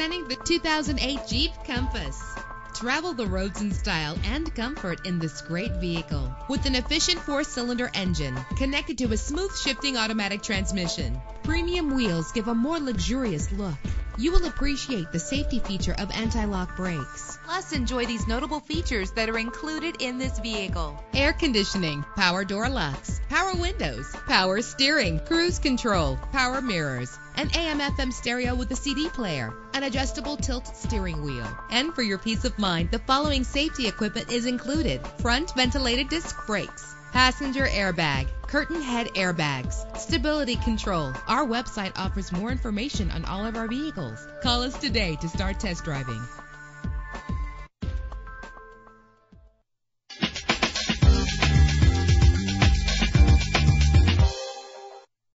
Presenting the 2008 Jeep Compass. Travel the roads in style and comfort in this great vehicle. With an efficient 4-cylinder engine connected to a smooth shifting automatic transmission, premium wheels give a more luxurious look. You will appreciate the safety feature of anti-lock brakes. Plus, enjoy these notable features that are included in this vehicle: air conditioning, power door locks, power windows, power steering, cruise control, power mirrors, an AM/FM stereo with a CD player, an adjustable tilt steering wheel. And for your peace of mind, the following safety equipment is included: front ventilated disc brakes, passenger airbag, curtain head airbags, stability control. Our website offers more information on all of our vehicles. Call us today to start test driving.